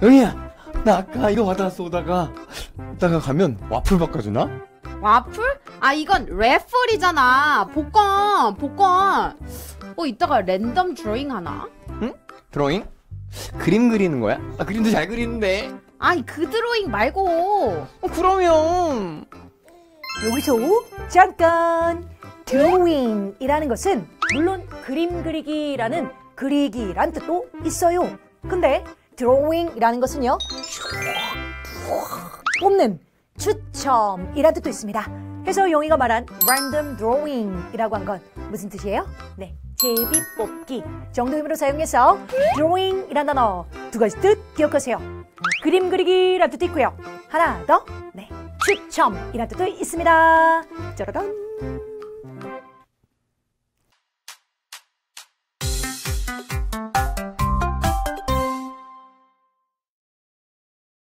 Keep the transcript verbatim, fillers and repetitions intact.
영희야, 나 아까 이거 받아왔어. 오다가 오다가 가면 와플 바꿔주나? 와플? 아 이건 래플이잖아. 복권 복권. 어 이따가 랜덤 드로잉 하나? 응? 드로잉? 그림 그리는 거야? 아 그림도 잘 그리는데. 아니 그 드로잉 말고. 어, 그러면 여기서 잠깐, 드로잉이라는 것은 물론 그림 그리기라는 그리기란 뜻도 있어요. 근데 드로잉이라는 것은요, 뽑는, 추첨이라는 뜻도 있습니다. 해서 영희가 말한 랜덤 드로잉이라고 한 건 무슨 뜻이에요? 네, 제비 뽑기 정도 의미로 사용해서 드로잉이라는 단어 두 가지 뜻 기억하세요. 그림 그리기라는 뜻도 있고요. 하나 더, 네, 추첨이라는 뜻도 있습니다. 짜라단.